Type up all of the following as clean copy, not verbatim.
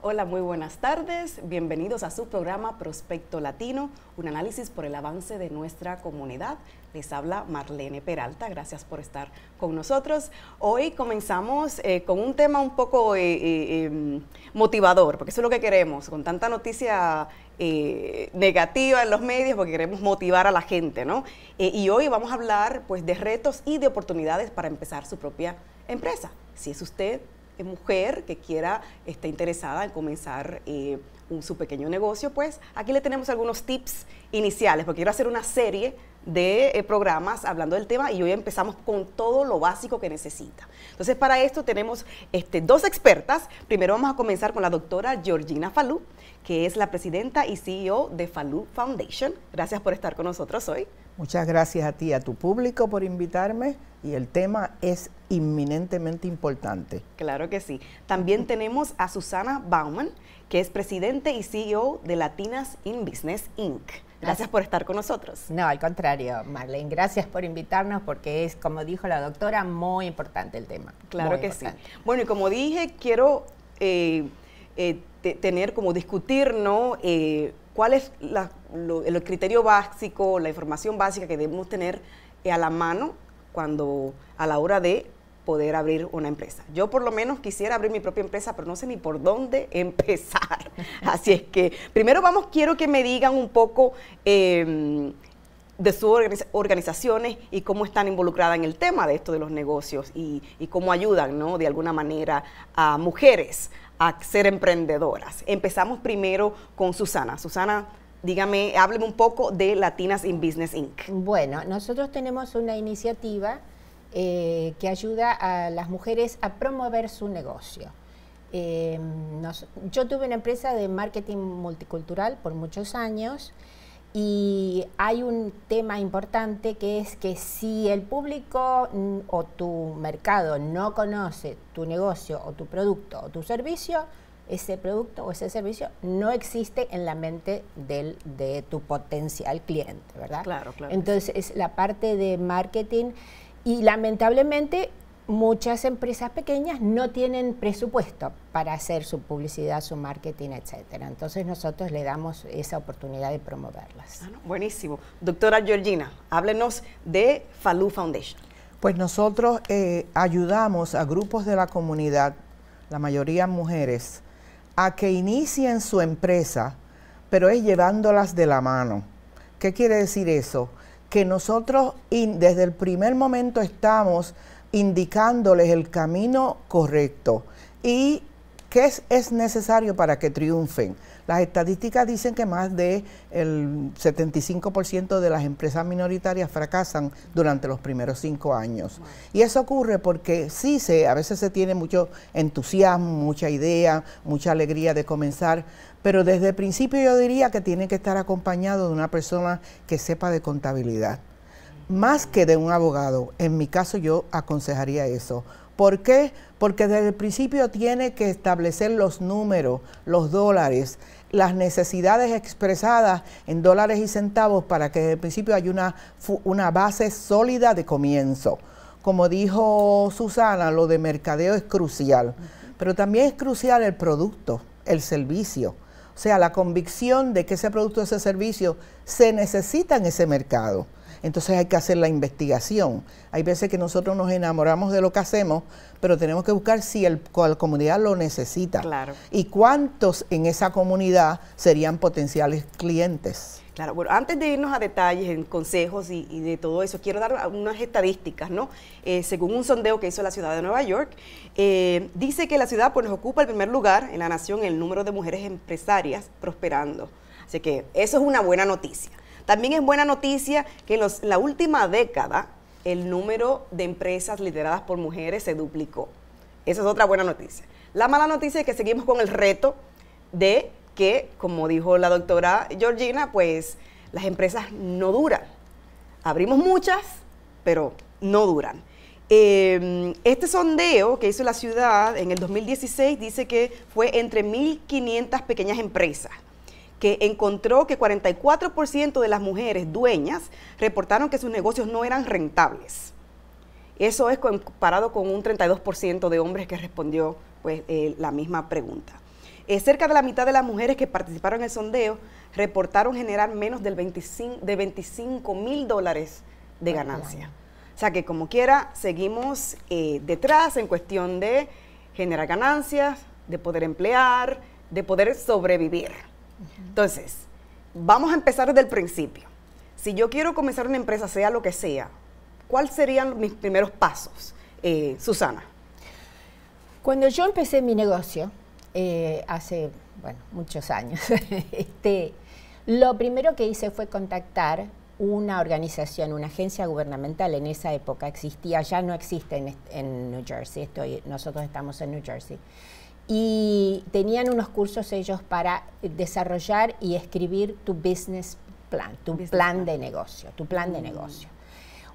Hola, muy buenas tardes. Bienvenidos a su programa Prospecto Latino, un análisis por el avance de nuestra comunidad. Les habla Marlene Peralta. Gracias por estar con nosotros. Hoy comenzamos con un tema un poco motivador, porque eso es lo que queremos, con tanta noticia negativa en los medios, porque queremos motivar a la gente, ¿no? Y hoy vamos a hablar pues de retos y de oportunidades para empezar su propia empresa. Si es usted mujer que quiera, está interesada en comenzar su pequeño negocio, pues aquí le tenemos algunos tips iniciales, porque quiero hacer una serie de programas hablando del tema y hoy empezamos con todo lo básico que necesita. Entonces, para esto tenemos dos expertas. Primero vamos a comenzar con la doctora Georgina Falú, que es la presidenta y CEO de Falú Foundation. Gracias por estar con nosotros hoy. Muchas gracias a ti, a tu público por invitarme, y el tema es inminentemente importante. Claro que sí. También tenemos a Susana Baumann, que es presidente y CEO de Latinas in Business, Inc. Gracias por estar con nosotros. No, al contrario, Marlene, gracias por invitarnos, porque es, como dijo la doctora, muy importante el tema. Claro que sí. Bueno, y como dije, quiero tener como discutir, ¿no?, cuál es el criterio básico, la información básica que debemos tener a la mano cuando a la hora de poder abrir una empresa. Yo por lo menos quisiera abrir mi propia empresa, pero no sé ni por dónde empezar. Así es que primero quiero que me digan un poco de sus organizaciones y cómo están involucradas en el tema de esto de los negocios y cómo ayudan, ¿no?, de alguna manera a mujeres a ser emprendedoras. Empezamos primero con Susana. Susana, dígame, hábleme un poco de Latinas in Business, Inc. Bueno, nosotros tenemos una iniciativa que ayuda a las mujeres a promover su negocio. Yo tuve una empresa de marketing multicultural por muchos años y hay un tema importante, que es que si el público o tu mercado no conoce tu negocio o tu producto o tu servicio, ese producto o ese servicio no existe en la mente de tu potencial cliente, ¿verdad? Claro, claro. Entonces, es la parte de marketing. Y lamentablemente muchas empresas pequeñas no tienen presupuesto para hacer su publicidad, su marketing, etcétera. Entonces nosotros le damos esa oportunidad de promoverlas. Ah, no, buenísimo. Doctora Georgina, háblenos de Falú Foundation. Pues nosotros ayudamos a grupos de la comunidad, la mayoría mujeres, a que inicien su empresa, pero es llevándolas de la mano. ¿Qué quiere decir eso? Que nosotros desde el primer momento estamos indicándoles el camino correcto y qué es necesario para que triunfen. Las estadísticas dicen que más del 75% de las empresas minoritarias fracasan durante los primeros 5 años. Y eso ocurre porque sí, a veces se tiene mucho entusiasmo, mucha idea, mucha alegría de comenzar, pero desde el principio yo diría que tiene que estar acompañado de una persona que sepa de contabilidad, más que de un abogado. En mi caso yo aconsejaría eso. ¿Por qué? Porque desde el principio tiene que establecer los números, los dólares, las necesidades expresadas en dólares y centavos, para que desde el principio haya una base sólida de comienzo. Como dijo Susana, lo de mercadeo es crucial, pero también es crucial el producto, el servicio. O sea, la convicción de que ese producto, ese servicio se necesita en ese mercado. Entonces hay que hacer la investigación. Hay veces que nosotros nos enamoramos de lo que hacemos, pero tenemos que buscar si la comunidad lo necesita. Claro. Y cuántos en esa comunidad serían potenciales clientes. Claro, bueno, antes de irnos a detalles, en consejos y de todo eso, quiero dar unas estadísticas, ¿no? Según un sondeo que hizo la ciudad de Nueva York, dice que la ciudad pues ocupa el primer lugar en la nación en el número de mujeres empresarias prosperando. Así que eso es una buena noticia. También es buena noticia que en la última década el número de empresas lideradas por mujeres se duplicó. Esa es otra buena noticia. La mala noticia es que seguimos con el reto de que, como dijo la doctora Georgina, pues las empresas no duran. Abrimos muchas, pero no duran. Este sondeo que hizo la ciudad en el 2016 dice que fue entre 1.500 pequeñas empresas, que encontró que 44% de las mujeres dueñas reportaron que sus negocios no eran rentables. Eso es comparado con un 32% de hombres que respondió pues, la misma pregunta. Cerca de la mitad de las mujeres que participaron en el sondeo reportaron generar menos del $25,000 de ganancia. O sea que como quiera seguimos detrás en cuestión de generar ganancias, de poder emplear, de poder sobrevivir. Entonces, vamos a empezar desde el principio. Si yo quiero comenzar una empresa, sea lo que sea, ¿cuáles serían mis primeros pasos, Susana? Cuando yo empecé mi negocio, hace, bueno, muchos años, lo primero que hice fue contactar una organización, una agencia gubernamental. En esa época existía, ya no existe en New Jersey, nosotros estamos en New Jersey, y tenían unos cursos ellos para desarrollar y escribir tu business plan, tu plan de negocio.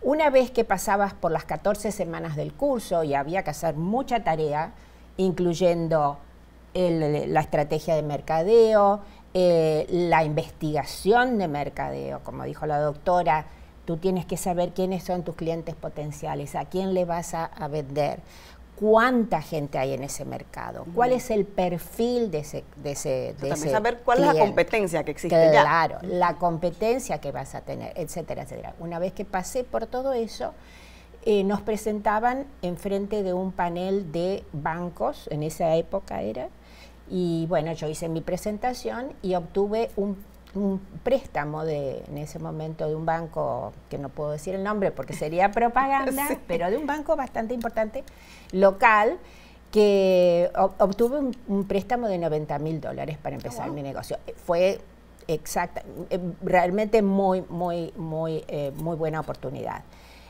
Una vez que pasabas por las 14 semanas del curso y había que hacer mucha tarea, incluyendo la estrategia de mercadeo, la investigación de mercadeo, como dijo la doctora, tú tienes que saber quiénes son tus clientes potenciales, a quién le vas a vender, cuánta gente hay en ese mercado, cuál es el perfil de ese saber cuál cliente. Es la competencia que existe, claro, ya. La competencia que vas a tener, etcétera, etcétera. Una vez que pasé por todo eso, nos presentaban enfrente de un panel de bancos, en esa época era, y bueno, yo hice mi presentación y obtuve un préstamo en ese momento de un banco, que no puedo decir el nombre porque sería propaganda, sí, pero de un banco bastante importante, local, que obtuve un préstamo de $90,000 para empezar mi negocio. Fue realmente muy buena oportunidad.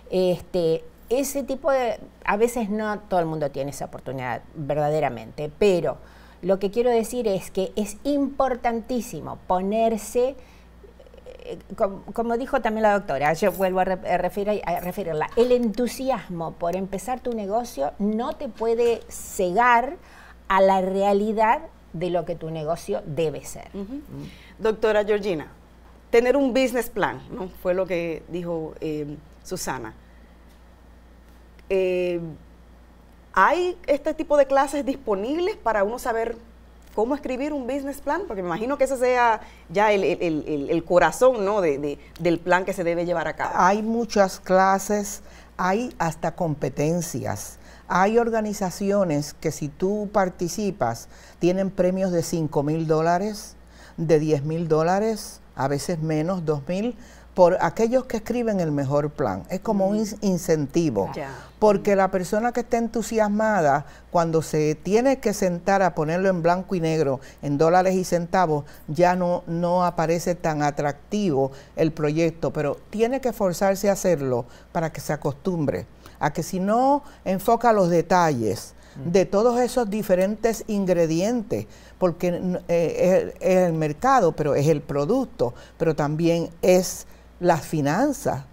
Ese tipo de... A veces no todo el mundo tiene esa oportunidad verdaderamente, pero... Lo que quiero decir es que es importantísimo ponerse, como dijo también la doctora, yo vuelvo a referirla, el entusiasmo por empezar tu negocio no te puede cegar a la realidad de lo que tu negocio debe ser. Doctora Georgina, tener un business plan, ¿no? Fue lo que dijo Susana. ¿Hay este tipo de clases disponibles para uno saber cómo escribir un business plan? Porque me imagino que ese sea ya el corazón, ¿no? del plan que se debe llevar a cabo. Hay muchas clases, hay hasta competencias. Hay organizaciones que si tú participas tienen premios de $5,000, de $10,000, a veces menos, $2,000. Por aquellos que escriben el mejor plan. Es como un incentivo. Yeah. Porque la persona que está entusiasmada, cuando se tiene que sentar a ponerlo en blanco y negro, en dólares y centavos, ya no aparece tan atractivo el proyecto, pero tiene que forzarse a hacerlo para que se acostumbre. A que si no enfoca los detalles de todos esos diferentes ingredientes, porque es el mercado, pero es el producto, pero también es... las finanzas,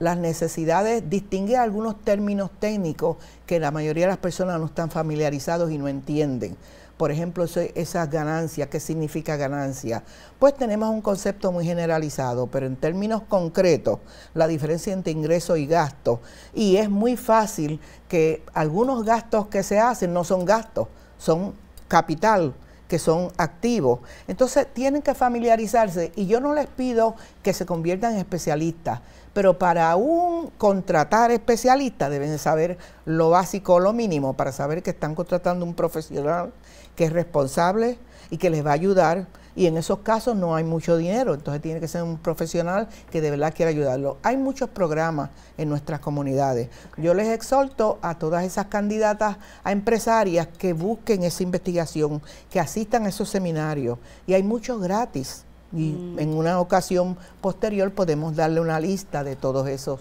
las necesidades, distingue algunos términos técnicos que la mayoría de las personas no están familiarizados y no entienden. Por ejemplo, esas ganancias, ¿qué significa ganancia? Pues tenemos un concepto muy generalizado, pero en términos concretos, la diferencia entre ingreso y gasto. Y es muy fácil que algunos gastos que se hacen no son gastos, son capital, que son activos. Entonces tienen que familiarizarse, y yo no les pido que se conviertan en especialistas, pero para aún contratar especialistas deben saber lo básico o lo mínimo para saber que están contratando un profesional que es responsable y que les va a ayudar, y en esos casos no hay mucho dinero, entonces tiene que ser un profesional que de verdad quiera ayudarlo. Hay muchos programas en nuestras comunidades. Yo les exhorto a todas esas candidatas a empresarias que busquen esa investigación, que asistan a esos seminarios, y hay muchos gratis. Y en una ocasión posterior podemos darle una lista de todas esas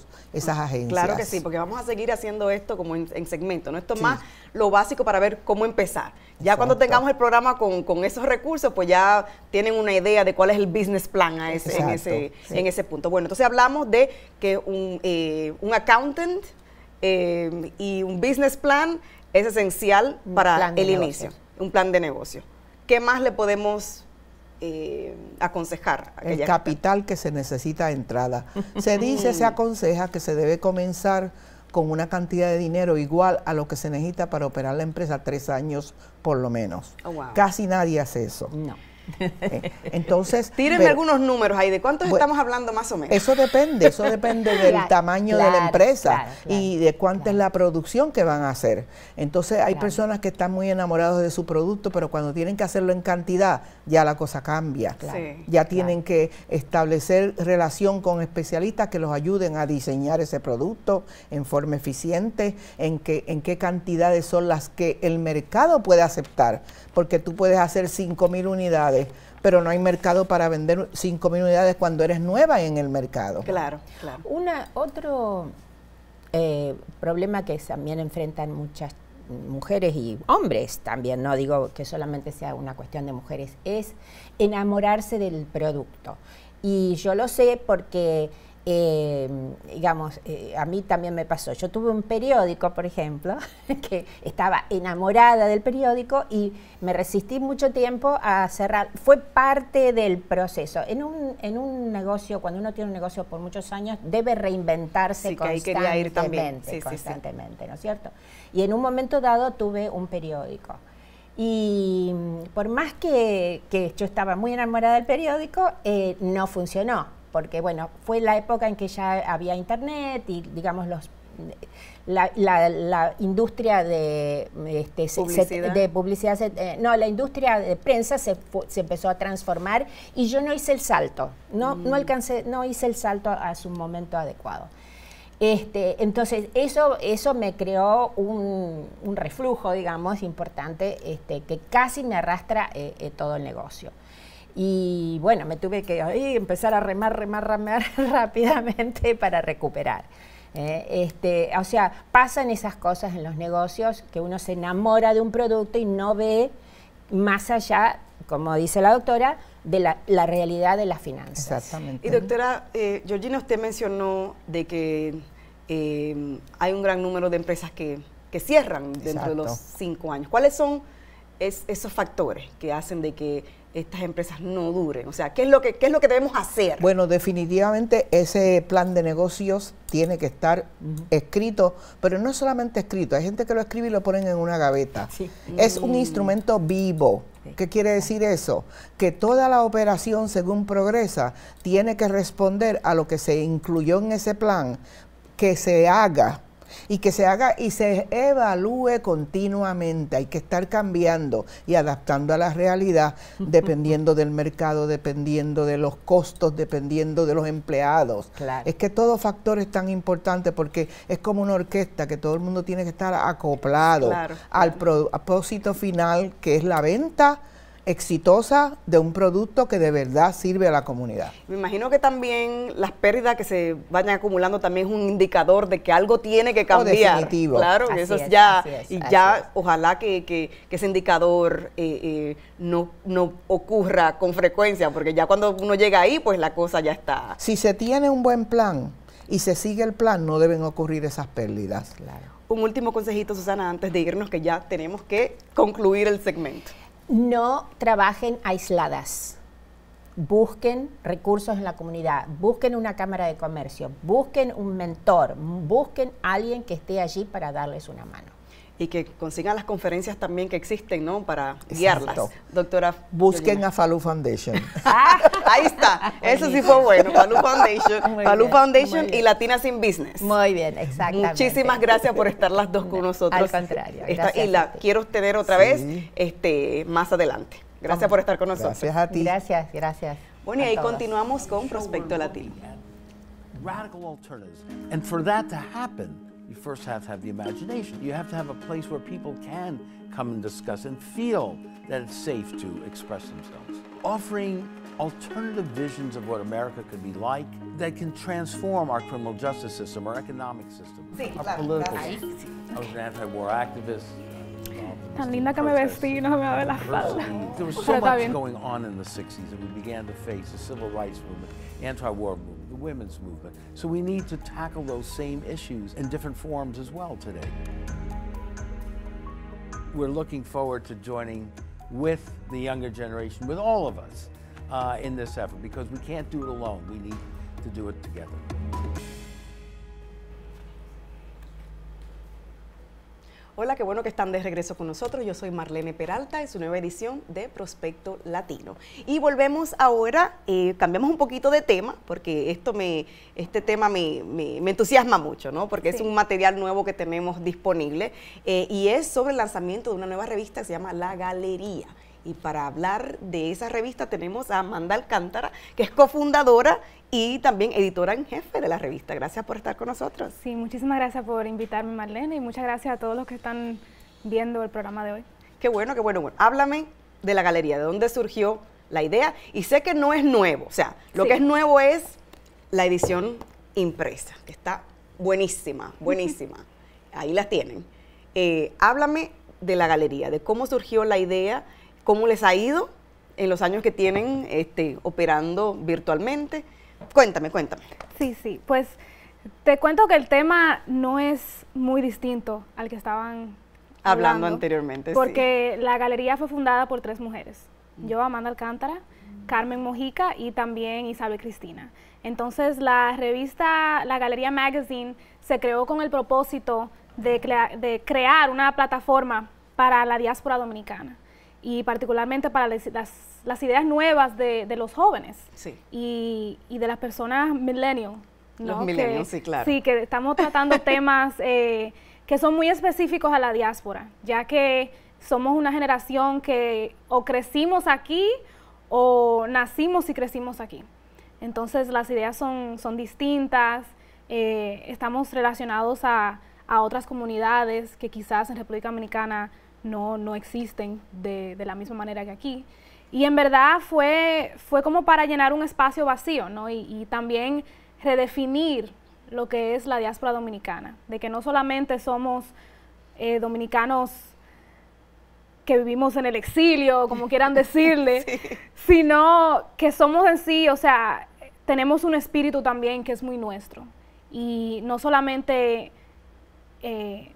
agencias. Claro que sí, porque vamos a seguir haciendo esto como en segmento, ¿no? Esto es más lo básico para ver cómo empezar. Ya cuando tengamos el programa con esos recursos, pues ya tienen una idea de cuál es el business plan en ese punto. Bueno, entonces hablamos de que un accountant y un business plan es esencial para el inicio, un plan de negocio. ¿Qué más le podemos... aconsejar el capital que se necesita de entrada? Se dice, se aconseja que se debe comenzar con una cantidad de dinero igual a lo que se necesita para operar la empresa 3 años por lo menos. Oh, wow. Casi nadie hace eso. No. Entonces, tírenme algunos números ahí, ¿de cuántos estamos hablando más o menos? Eso depende del tamaño de la empresa y de cuánta es la producción que van a hacer. Entonces hay personas que están muy enamoradas de su producto, pero cuando tienen que hacerlo en cantidad, ya la cosa cambia. Ya tienen que establecer relación con especialistas que los ayuden a diseñar ese producto en forma eficiente, en qué cantidades son las que el mercado puede aceptar, porque tú puedes hacer 5.000 unidades, pero no hay mercado para vender 5.000 unidades cuando eres nueva en el mercado. Claro, claro. Otro problema que también enfrentan muchas mujeres y hombres también, no digo que solamente sea una cuestión de mujeres, es enamorarse del producto. Y yo lo sé porque, digamos, a mí también me pasó. Yo tuve un periódico, por ejemplo, que estaba enamorada del periódico y me resistí mucho tiempo a cerrar. Fue parte del proceso. En un negocio, cuando uno tiene un negocio por muchos años, debe reinventarse constantemente, ¿no es cierto? Y en un momento dado tuve un periódico. Y por más que yo estaba muy enamorada del periódico, no funcionó. Porque, bueno, fue la época en que ya había internet y, digamos, la industria de publicidad, la industria de prensa se empezó a transformar y yo no hice el salto, no hice el salto a su momento adecuado. Entonces, eso me creó un reflujo, digamos, importante, que casi me arrastra todo el negocio. Y bueno, me tuve que empezar a remar rápidamente para recuperar. O sea, pasan esas cosas en los negocios, que uno se enamora de un producto y no ve más allá, como dice la doctora, de la realidad de las finanzas. Exactamente. Y doctora, Georgina, usted mencionó de que hay un gran número de empresas que cierran dentro de los 5 años. ¿Cuáles son esos factores que hacen de que estas empresas no duren? O sea, ¿qué es lo que debemos hacer? Bueno, definitivamente ese plan de negocios tiene que estar escrito, pero no solamente escrito. Hay gente que lo escribe y lo ponen en una gaveta. Sí. Es un instrumento vivo. ¿Qué quiere decir eso? Que toda la operación, según progresa, tiene que responder a lo que se incluyó en ese plan, que se haga. Y que se haga y se evalúe continuamente. Hay que estar cambiando y adaptando a la realidad, dependiendo del mercado, dependiendo de los costos, dependiendo de los empleados. Claro. Es que todo factor es tan importante porque es como una orquesta que todo el mundo tiene que estar acoplado al propósito final, que es la venta exitosa de un producto que de verdad sirve a la comunidad. Me imagino que también las pérdidas que se vayan acumulando también es un indicador de que algo tiene que cambiar. Definitivo. Claro, así eso es, ya, es, y ya es. Ojalá que ese indicador no ocurra con frecuencia, porque ya cuando uno llega ahí, pues la cosa ya está. Si se tiene un buen plan y se sigue el plan, no deben ocurrir esas pérdidas. Claro. Un último consejito, Susana, antes de irnos, que ya tenemos que concluir el segmento. No trabajen aisladas, busquen recursos en la comunidad, busquen una cámara de comercio, busquen un mentor, busquen alguien que esté allí para darles una mano. Y que consigan las conferencias también que existen, ¿no? Para guiarlas. Doctora, busquen a Falú Foundation. Ahí está. Eso sí fue bueno. Falú Foundation. Falú Foundation y Latinas in Business. Muy bien, exactamente. Muchísimas gracias por estar las dos con nosotros. Al contrario. Y la quiero tener otra vez más adelante. Gracias por estar con nosotros. Gracias a ti. Gracias, gracias. Bueno, y ahí continuamos con Prospecto Latino. Radical alternatives. And for that to happen, you first have to have the imagination. You have to have a place where people can come and discuss and feel that it's safe to express themselves. Offering alternative visions of what America could be like that can transform our criminal justice system, our economic system, our political system. I was an anti-war activist. Tan linda que me vestí y no me ve la espalda. There was so much going on in the 60s that we began to face the civil rights movement, anti-war movement, women's movement. So we need to tackle those same issues in different forms as well today. We're looking forward to joining with the younger generation, with all of us, in this effort, because we can't do it alone. We need to do it together. Hola, qué bueno que están de regreso con nosotros. Yo soy Marlene Peralta en su nueva edición de Prospecto Latino. Y volvemos ahora, cambiamos un poquito de tema, porque este tema me entusiasma mucho, ¿no? Porque sí, es un material nuevo que tenemos disponible y es sobre el lanzamiento de una nueva revista que se llama La Galería. Y para hablar de esa revista tenemos a Amanda Alcántara, que es cofundadora y también editora en jefe de la revista. Gracias por estar con nosotros. Sí, muchísimas gracias por invitarme, Marlene, y muchas gracias a todos los que están viendo el programa de hoy. Qué bueno, qué bueno. Bueno, háblame de La Galería, de dónde surgió la idea. Y sé que no es nuevo, o sea, lo sí, que es nuevo es la edición impresa, que está buenísima, buenísima. Ahí las tienen. Háblame de La Galería, de cómo surgió la idea, cómo les ha ido en los años que tienen operando virtualmente. Cuéntame, cuéntame. Sí, sí, pues te cuento que el tema no es muy distinto al que estaban hablando anteriormente. Porque sí, la galería fue fundada por tres mujeres. Yo, Amanda Alcántara, Carmen Mojica y también Isabel Cristina. Entonces la revista La Galería Magazine se creó con el propósito de crear una plataforma para la diáspora dominicana, y particularmente para las ideas nuevas de los jóvenes, sí, y de las personas millennials, ¿no? Los millennials, sí, claro. Sí, que estamos tratando temas que son muy específicos a la diáspora, ya que somos una generación que o crecimos aquí o nacimos y crecimos aquí. Entonces las ideas son distintas, estamos relacionados a otras comunidades que quizás en República Dominicana no existen de la misma manera que aquí. Y en verdad fue como para llenar un espacio vacío, ¿no? Y también redefinir lo que es la diáspora dominicana, de que no solamente somos dominicanos que vivimos en el exilio, como quieran decirle, sí, sino que somos en sí, o sea, tenemos un espíritu también que es muy nuestro. Y no solamente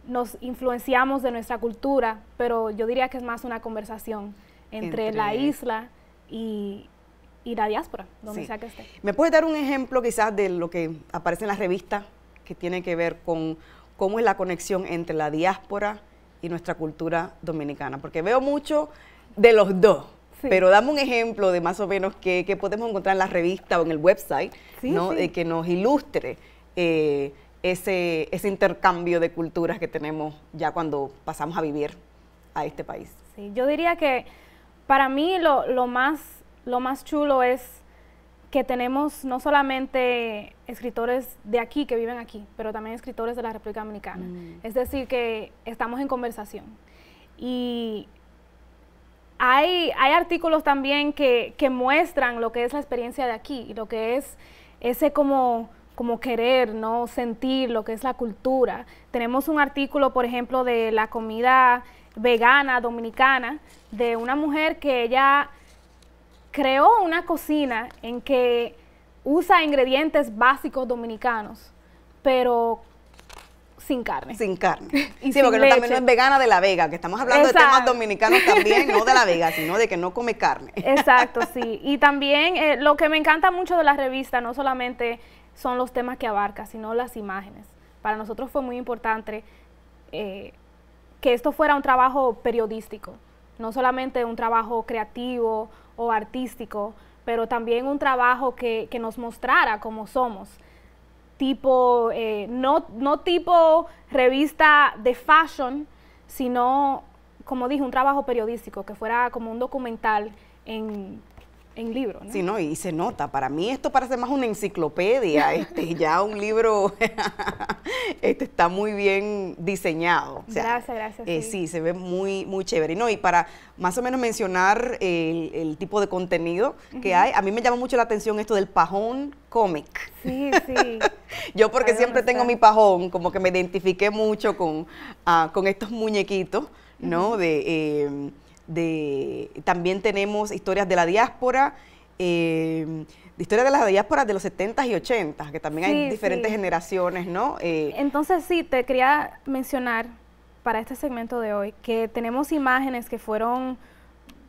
nos influenciamos de nuestra cultura, pero yo diría que es más una conversación entre la isla y la diáspora, donde sí, sea que esté. ¿Me puedes dar un ejemplo quizás de lo que aparece en las revistas que tiene que ver con cómo es la conexión entre la diáspora y nuestra cultura dominicana? Porque veo mucho de los dos. Sí. Pero dame un ejemplo de más o menos que podemos encontrar en la revista o en el website, sí, ¿no? Sí. Que nos ilustre ese intercambio de culturas que tenemos ya cuando pasamos a vivir a este país. Sí, yo diría que para mí lo más chulo es que tenemos no solamente escritores de aquí, que viven aquí, pero también escritores de la República Dominicana. Es decir, que estamos en conversación. Y hay artículos también que muestran lo que es la experiencia de aquí y lo que es ese como querer, ¿no? Sentir lo que es la cultura. Tenemos un artículo, por ejemplo, de la comida vegana dominicana, de una mujer que ella creó una cocina en que usa ingredientes básicos dominicanos, pero sin carne. Sin carne. Y sí, porque no, también no es vegana de La Vega, que estamos hablando, exacto, de temas dominicanos también, no de La Vega, sino de que no come carne. Exacto, sí. Y también lo que me encanta mucho de la revista, no solamente son los temas que abarca, sino las imágenes. Para nosotros fue muy importante que esto fuera un trabajo periodístico, no solamente un trabajo creativo o artístico, pero también un trabajo que nos mostrara cómo somos. Tipo, no tipo revista de fashion, sino, como dije, un trabajo periodístico, que fuera como un documental en libro, ¿no? Sí, no, y se nota. Para mí esto parece más una enciclopedia, ya un libro está muy bien diseñado. O sea, gracias. Sí, sí, se ve muy, muy chévere. No, y para más o menos mencionar el tipo de contenido que hay, a mí me llama mucho la atención esto del pajón cómic. Sí, sí. Yo porque siempre tengo mi pajón, como que me identifiqué mucho con estos muñequitos, ¿no? También tenemos historias de la diáspora, historias de la diáspora de los 70s y 80s, que también hay diferentes generaciones, ¿no? Entonces sí, te quería mencionar para este segmento de hoy que tenemos imágenes que fueron,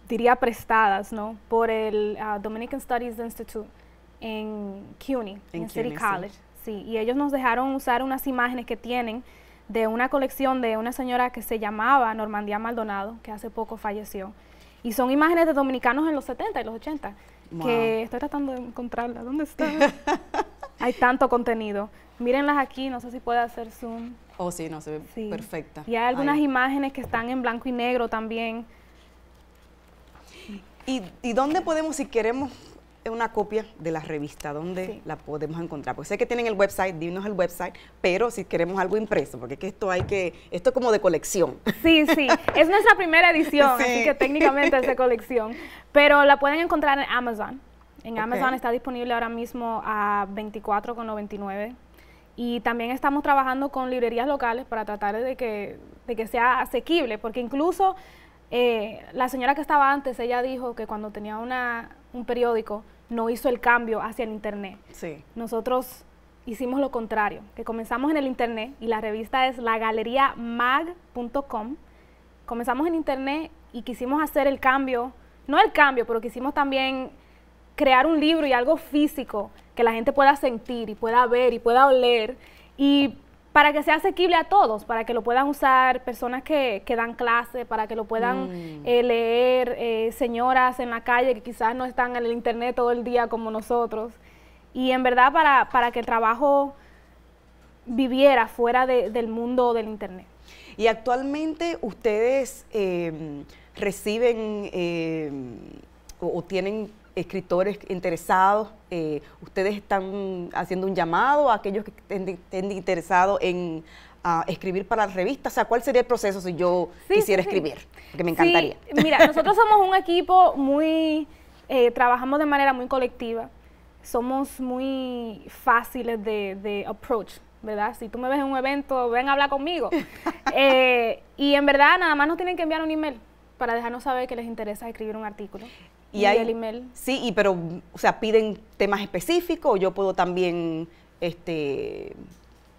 diría, prestadas, ¿no? Por el Dominican Studies Institute en CUNY, en City College, sí. Y ellos nos dejaron usar unas imágenes que tienen de una colección de una señora que se llamaba Normandía Maldonado, que hace poco falleció. Y son imágenes de dominicanos en los 70 y los 80, wow, que estoy tratando de encontrarla. ¿Dónde está? Hay tanto contenido. Mírenlas aquí, no sé si puede hacer zoom. Oh, sí, no, se ve sí, perfecta. Y hay algunas ahí, imágenes que están en blanco y negro también. ¿Y dónde podemos, si queremos una copia de la revista, dónde sí, la podemos encontrar? Porque sé que tienen el website, dinos el website, pero si queremos algo impreso, porque es que esto hay que, esto es como de colección. Sí, sí, es nuestra primera edición, sí, así que técnicamente es de colección, pero la pueden encontrar en Amazon. En okay, Amazon está disponible ahora mismo a $24.99. Y también estamos trabajando con librerías locales para tratar de que sea asequible, porque incluso la señora que estaba antes, ella dijo que cuando tenía un periódico no hizo el cambio hacia el internet. Sí. Nosotros hicimos lo contrario, que comenzamos en el internet y la revista es lagaleriamag.com. Comenzamos en internet y quisimos hacer el cambio, no el cambio, pero quisimos también crear un libro y algo físico que la gente pueda sentir y pueda ver y pueda oler, y para que sea asequible a todos, para que lo puedan usar personas que dan clase, para que lo puedan leer señoras en la calle que quizás no están en el internet todo el día como nosotros. Y en verdad para que el trabajo viviera fuera del mundo del internet. Y actualmente ustedes reciben o tienen escritores interesados, ustedes están haciendo un llamado a aquellos que estén interesados en escribir para la revista. O sea, ¿cuál sería el proceso si yo quisiera escribir? Porque me encantaría. Sí, mira, nosotros somos un equipo muy, trabajamos de manera muy colectiva, somos muy fáciles de approach, ¿verdad? Si tú me ves en un evento, ven a hablar conmigo. Y en verdad nada más nos tienen que enviar un email para dejarnos saber que les interesa escribir un artículo. Y hay, el email. Sí, pero, o sea, ¿piden temas específicos o yo puedo también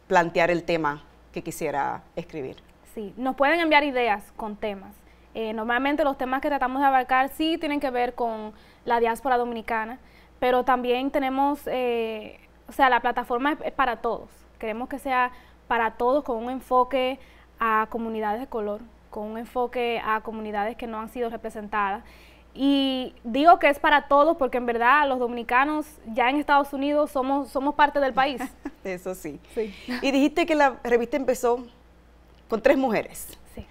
plantear el tema que quisiera escribir? Sí, nos pueden enviar ideas con temas. Normalmente los temas que tratamos de abarcar sí tienen que ver con la diáspora dominicana, pero también tenemos, o sea, la plataforma es para todos. Queremos que sea para todos con un enfoque a comunidades de color, con un enfoque a comunidades que no han sido representadas. Y digo que es para todos porque en verdad los dominicanos ya en Estados Unidos somos parte del país. Eso sí, sí. Y dijiste que la revista empezó con 3 mujeres. Sí.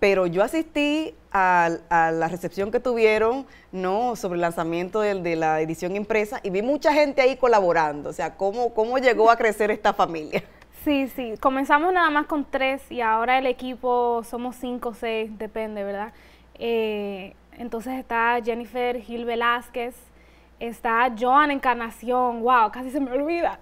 Pero yo asistí a la recepción que tuvieron, ¿no?, sobre el lanzamiento de la edición impresa y vi mucha gente ahí colaborando. O sea, ¿cómo llegó a crecer esta familia? Sí, sí. Comenzamos nada más con 3 y ahora el equipo somos 5 o 6, depende, ¿verdad? Entonces está Jennifer Gil Velázquez, está Joan Encarnación, wow, casi se me olvida.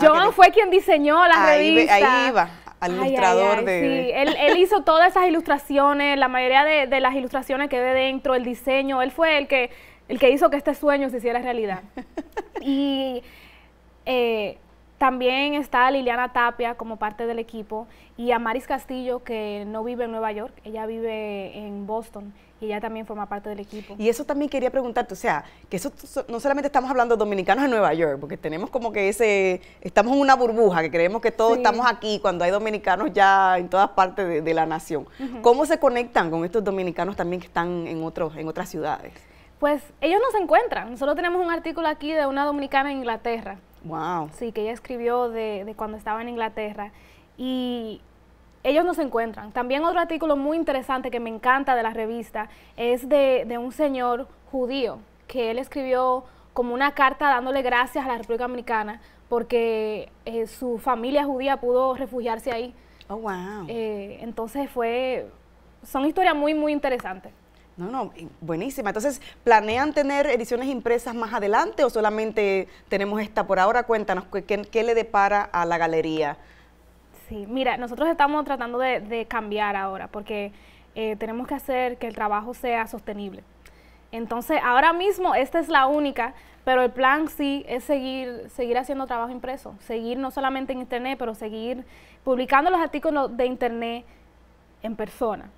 Joan fue quien diseñó la revista. Ahí iba, al ilustrador de... Sí, él hizo todas esas ilustraciones, la mayoría de las ilustraciones que ve dentro, el diseño, él fue el que hizo que este sueño se hiciera realidad. Y también está Liliana Tapia como parte del equipo y a Maris Castillo, que no vive en Nueva York, ella vive en Boston y ella también forma parte del equipo. Y eso también quería preguntarte, o sea, que eso no solamente estamos hablando de dominicanos en Nueva York, porque tenemos como que estamos en una burbuja, que creemos que todos estamos aquí cuando hay dominicanos ya en todas partes de la nación. ¿Cómo se conectan con estos dominicanos también que están en otras ciudades? Pues ellos no se encuentran. Nosotros tenemos un artículo aquí de una dominicana en Inglaterra. Wow. Sí, que ella escribió de cuando estaba en Inglaterra y ellos no se encuentran. También otro artículo muy interesante que me encanta de la revista es de un señor judío que él escribió como una carta dándole gracias a la República Dominicana porque su familia judía pudo refugiarse ahí. Oh, wow. Entonces son historias muy, muy interesantes. No, buenísima. Entonces, ¿planean tener ediciones impresas más adelante o solamente tenemos esta por ahora? Cuéntanos, ¿qué le depara a la galería? Sí, mira, nosotros estamos tratando de cambiar ahora porque tenemos que hacer que el trabajo sea sostenible. Entonces, ahora mismo esta es la única, pero el plan sí es seguir haciendo trabajo impreso, seguir no solamente en internet, pero seguir publicando los artículos de internet en persona.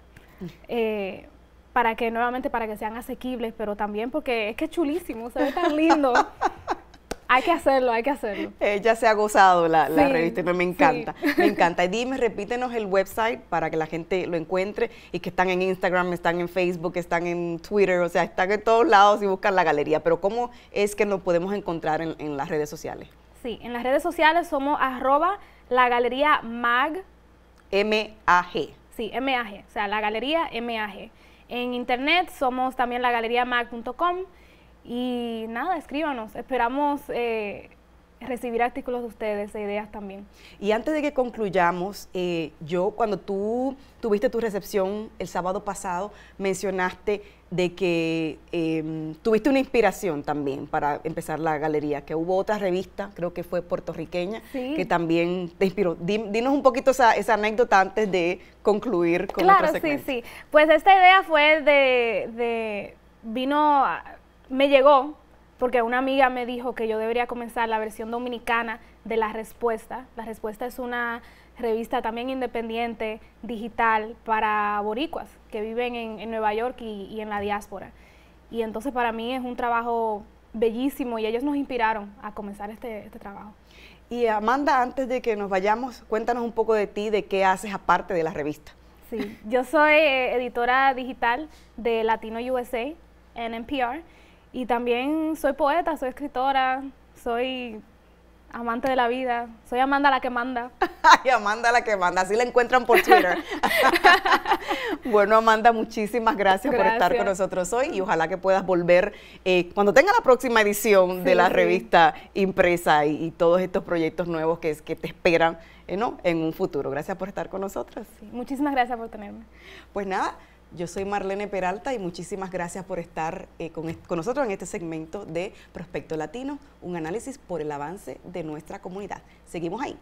Para que nuevamente sean asequibles, pero también porque es que es chulísimo, se ve tan lindo. Hay que hacerlo, hay que hacerlo. Ella se ha gozado la revista, me encanta, sí. Me encanta. Y dime, repítenos el website para que la gente lo encuentre, y que están en Instagram, están en Facebook, están en Twitter, o sea, están en todos lados y buscan La Galería. Pero ¿cómo es que nos podemos encontrar en las redes sociales? Sí, en las redes sociales somos @LaGaleriaMag. MAG. Sí, MAG, o sea, La Galería MAG. En internet somos también lagaleriamag.com. Y nada, escríbanos, esperamos recibir artículos de ustedes e ideas también. Y antes de que concluyamos, yo cuando tú tuviste tu recepción el sábado pasado, mencionaste de que tuviste una inspiración también para empezar La Galería, que hubo otra revista, creo que fue puertorriqueña, sí, que también te inspiró. Dinos un poquito esa anécdota antes de concluir con nuestra segmento. Claro, sí, sí. Pues esta idea fue me llegó porque una amiga me dijo que yo debería comenzar la versión dominicana de La Respuesta. La Respuesta es una revista también independiente, digital, para boricuas que viven en Nueva York y en la diáspora. Y entonces para mí es un trabajo bellísimo y ellos nos inspiraron a comenzar este trabajo. Y Amanda, antes de que nos vayamos, cuéntanos un poco de ti, de qué haces aparte de la revista. Sí, yo soy editora digital de Latino USA en NPR. Y también soy poeta, soy escritora, soy amante de la vida, soy Amanda la que manda. Ay, Amanda la que manda, así la encuentran por Twitter. Bueno, Amanda, muchísimas gracias por estar con nosotros hoy, y ojalá que puedas volver cuando tenga la próxima edición de la revista impresa y todos estos proyectos nuevos que te esperan en un futuro. Gracias por estar con nosotros. Sí, muchísimas gracias por tenerme. Pues nada. Yo soy Marlene Peralta y muchísimas gracias por estar con nosotros en este segmento de Prospecto Latino, un análisis por el avance de nuestra comunidad. Seguimos ahí.